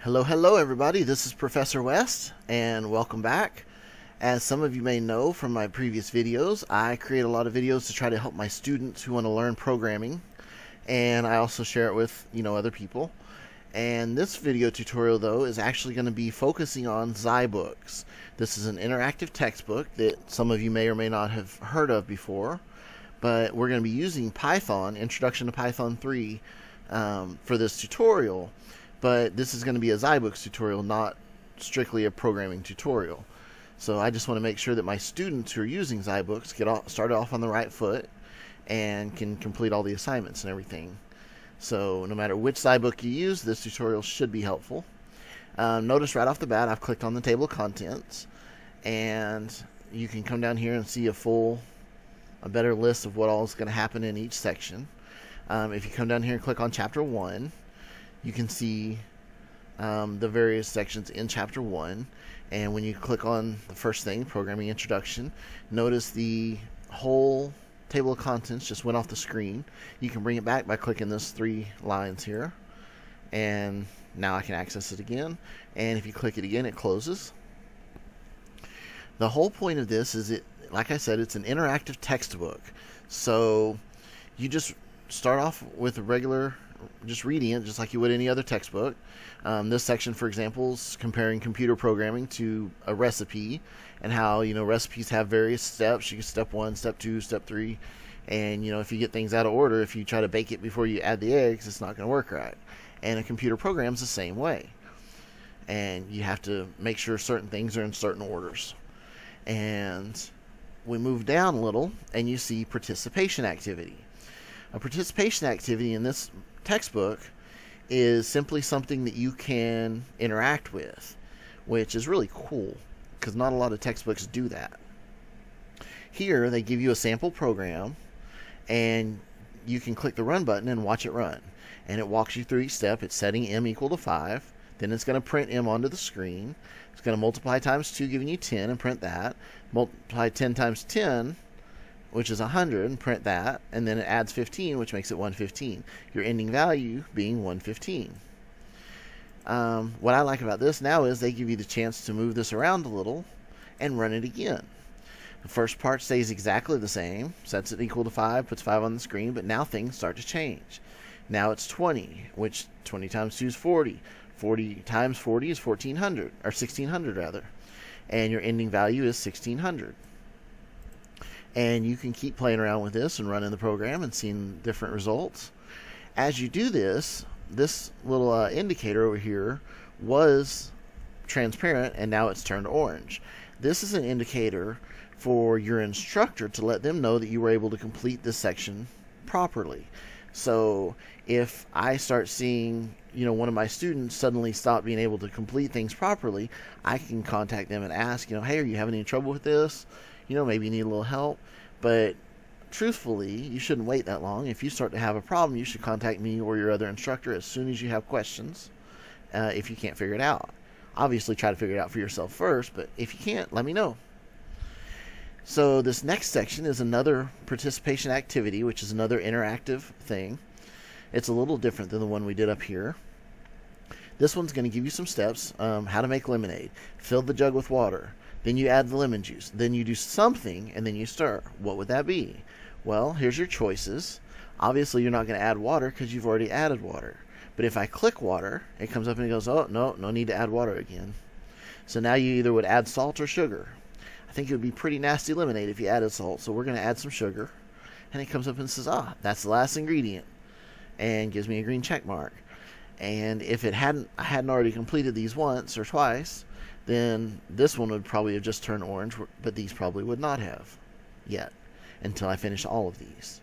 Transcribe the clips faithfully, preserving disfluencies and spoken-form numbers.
Hello, hello everybody, this is Professor West and welcome back. As some of you may know from my previous videos, I create a lot of videos to try to help my students who want to learn programming, and I also share it with, you know, other people. And this video tutorial though is actually going to be focusing on ZyBooks. This is an interactive textbook that some of you may or may not have heard of before, but we're going to be using Python, Introduction to Python three, um, for this tutorial. But this is going to be a ZyBooks tutorial, not strictly a programming tutorial. So I just want to make sure that my students who are using ZyBooks get off, started off on the right foot and can complete all the assignments and everything. So no matter which ZyBook you use, this tutorial should be helpful. Um, notice right off the bat, I've clicked on the table of contents, and you can come down here and see a full, a better list of what all is going to happen in each section. Um, if you come down here and click on chapter one, you can see um, the various sections in chapter one. And when you click on the first thing, programming introduction, notice the whole table of contents just went off the screen. You can bring it back by clicking those three lines here, and now I can access it again. And if you click it again, it closes. The whole point of this is, it, like I said, it's an interactive textbook. So you just start off with a regular, just reading it just like you would any other textbook. Um, this section, for example, is comparing computer programming to a recipe, and how, you know, recipes have various steps. You get step one, step two, step three, and, you know, if you get things out of order, if you try to bake it before you add the eggs, it's not going to work right. And a computer program is the same way, and you have to make sure certain things are in certain orders. And we move down a little, and you see participation activity. A participation activity in this textbook is simply something that you can interact with, which is really cool because not a lot of textbooks do that. Here they give you a sample program, and you can click the run button and watch it run, and it walks you through each step. It's setting m equal to five, then it's going to print m onto the screen. It's going to multiply times two, giving you ten, and print that. Multiply ten times ten, which is one hundred, and print that, and then it adds fifteen, which makes it one fifteen, your ending value being one fifteen. Um, what I like about this now is they give you the chance to move this around a little and run it again. The first part stays exactly the same, sets it equal to five, puts five on the screen, but now things start to change. Now it's twenty, which twenty times two is forty. forty times forty is fourteen hundred, or sixteen hundred rather, and your ending value is sixteen hundred. And you can keep playing around with this and running the program and seeing different results. As you do this, this little uh, indicator over here was transparent, and now it's turned orange. This is an indicator for your instructor to let them know that you were able to complete this section properly. So if I start seeing, you know, one of my students suddenly stop being able to complete things properly, I can contact them and ask, you know, hey, are you having any trouble with this? You know, maybe you need a little help. But truthfully, you shouldn't wait that long. If you start to have a problem, you should contact me or your other instructor as soon as you have questions, uh, if you can't figure it out. Obviously, try to figure it out for yourself first, but if you can't, let me know. So this next section is another participation activity, which is another interactive thing. It's a little different than the one we did up here. This one's going to give you some steps, um, how to make lemonade. Fill the jug with water. Then you add the lemon juice. Then you do something, and then you stir. What would that be? Well, here's your choices. Obviously, you're not going to add water because you've already added water. But if I click water, it comes up and it goes, oh, no, no need to add water again. So now you either would add salt or sugar. I think it would be pretty nasty lemonade if you added salt, so we're going to add some sugar. And it comes up and says, ah, that's the last ingredient, and gives me a green check mark. And if it hadn't, I hadn't already completed these once or twice, then this one would probably have just turned orange, but these probably would not have yet until I finish all of these.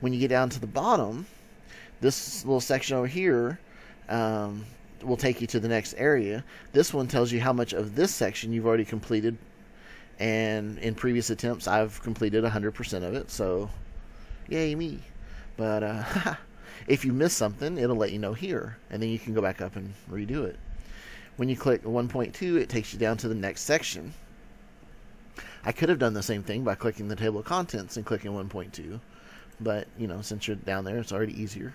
When you get down to the bottom, this little section over here um, will take you to the next area. This one tells you how much of this section you've already completed, and in previous attempts I've completed one hundred percent of it, so yay me. But uh, if you miss something, it'll let you know here, and then you can go back up and redo it. When you click one point two, it takes you down to the next section. I could have done the same thing by clicking the table of contents and clicking one point two, but, you know, since you're down there, it's already easier.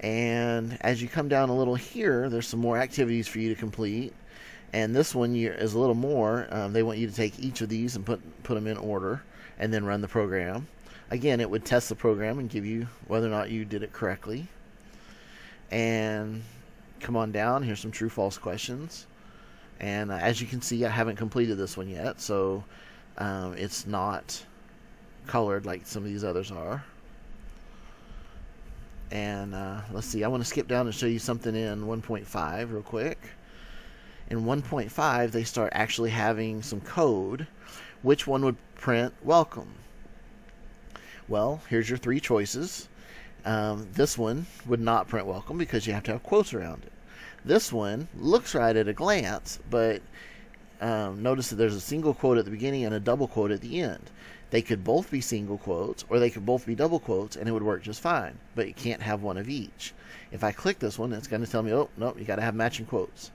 And as you come down a little here, there's some more activities for you to complete. And this one is a little more. Um, they want you to take each of these and put, put them in order and then run the program. Again, it would test the program and give you whether or not you did it correctly. And come on down. Here's some true false questions. And uh, as you can see, I haven't completed this one yet, so um, it's not colored like some of these others are. And uh, let's see, I want to skip down and show you something in one point five real quick. In one point five, they start actually having some code. Which one would print welcome? Well, here's your three choices. Um, this one would not print welcome because you have to have quotes around it. This one looks right at a glance, but um, notice that there's a single quote at the beginning and a double quote at the end. They could both be single quotes, or they could both be double quotes, and it would work just fine. But you can't have one of each. If I click this one, it's going to tell me, oh, no, you got to have matching quotes.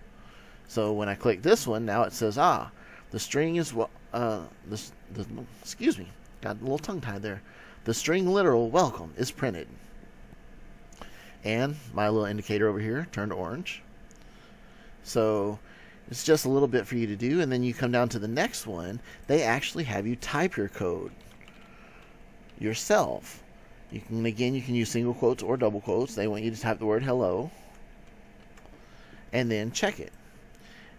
So when I click this one, now it says, ah, the string is what, uh, the, the, excuse me, got a little tongue-tied there. The string literal welcome is printed. And my little indicator over here turned orange. So it's just a little bit for you to do, and then you come down to the next one. They actually have you type your code yourself. You can, again, you can use single quotes or double quotes. They want you to type the word hello and then check it.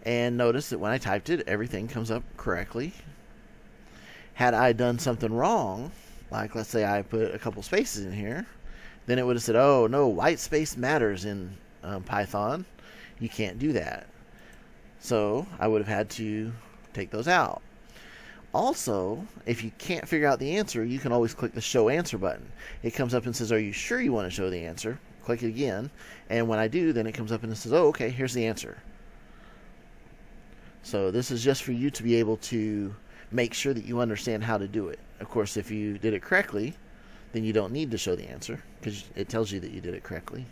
And notice that when I typed it, everything comes up correctly. Had I done something wrong, like let's say I put a couple spaces in here, then it would have said, oh no, white space matters in um, Python. You can't do that. So I would have had to take those out. Also, if you can't figure out the answer, you can always click the show answer button. It comes up and says, are you sure you want to show the answer? Click it again, and when I do, then it comes up and it says, oh, okay, here's the answer. So this is just for you to be able to make sure that you understand how to do it. Of course, if you did it correctly, then you don't need to show the answer because it tells you that you did it correctly.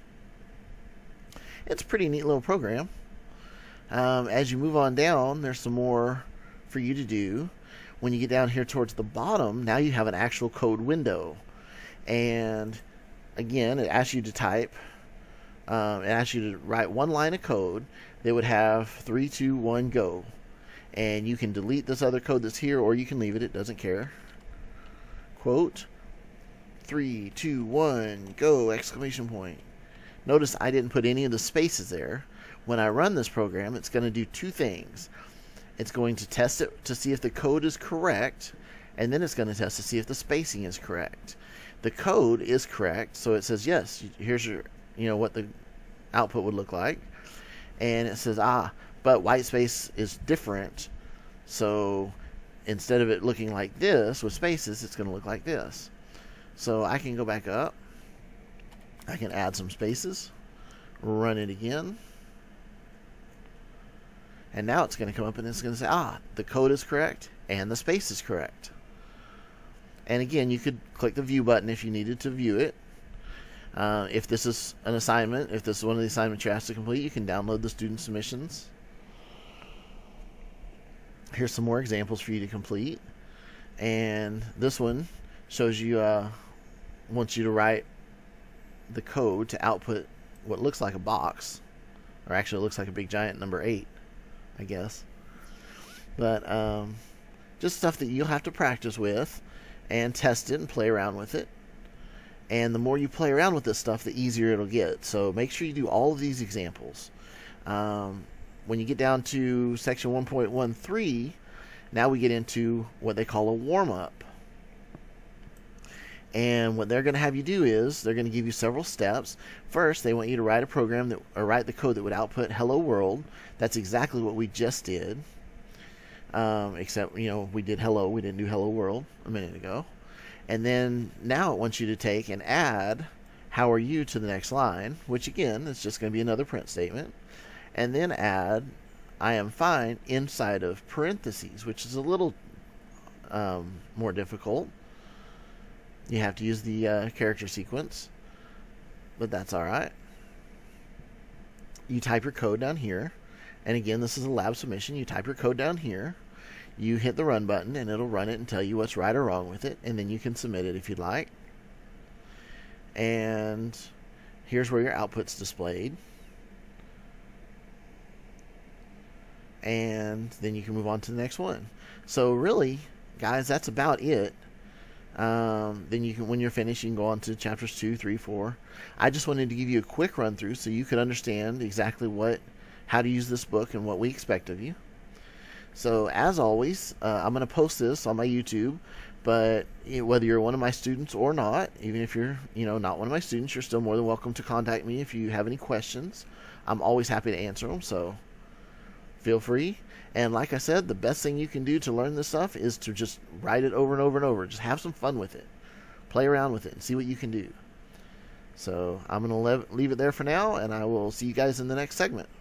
It's a pretty neat little program. Um, as you move on down, there's some more for you to do. When you get down here towards the bottom, now you have an actual code window. And again, it asks you to type, um, it asks you to write one line of code. They would have three, two, one, go. And you can delete this other code that's here, or you can leave it, it doesn't care. Quote, three, two, one, go, exclamation point. Notice I didn't put any of the spaces there. When I run this program, it's going to do two things. It's going to test it to see if the code is correct, and then it's going to test to see if the spacing is correct. The code is correct, so it says, yes, here's your, you know, what the output would look like. And it says, ah, but white space is different, so instead of it looking like this with spaces, it's going to look like this. So I can go back up. I can add some spaces, run it again, and now it's going to come up and it's going to say, ah, the code is correct and the space is correct. And again, you could click the view button if you needed to view it. Uh, if this is an assignment, if this is one of the assignments you're asked to complete, you can download the student submissions. Here's some more examples for you to complete. And this one shows you, uh, wants you to write the code to output what looks like a box, or actually it looks like a big giant number eight, I guess. But um, just stuff that you'll have to practice with and test it and play around with it. And the more you play around with this stuff, the easier it'll get. So make sure you do all of these examples. Um, when you get down to section one point one three, now we get into what they call a warm-up. And what they're going to have you do is they're going to give you several steps. First, they want you to write a program that, or write the code that would output "Hello World." That's exactly what we just did. Um, except, you know, we did "Hello," we didn't do "Hello World" a minute ago. And then now it wants you to take and add "How are you" to the next line, which again is just going to be another print statement. And then add "I am fine" inside of parentheses, which is a little um, more difficult. You have to use the uh, character sequence, but that's all right. You type your code down here, and again, this is a lab submission. You type your code down here, you hit the run button, and it'll run it and tell you what's right or wrong with it, and then you can submit it if you'd like. And Here's where your output's displayed. And then you can move on to the next one. So really, guys, that's about it. Um, then you can, when you're finished, you can go on to chapters two, three, four. I just wanted to give you a quick run through so you could understand exactly what, how to use this book and what we expect of you. So as always, uh, I'm going to post this on my YouTube, but you know, whether you're one of my students or not, even if you're you know not one of my students, you're still more than welcome to contact me if you have any questions. I'm always happy to answer them. So feel free. And like I said, the best thing you can do to learn this stuff is to just write it over and over and over. Just have some fun with it. Play around with it and see what you can do. So I'm going to leave it there for now, and I will see you guys in the next segment.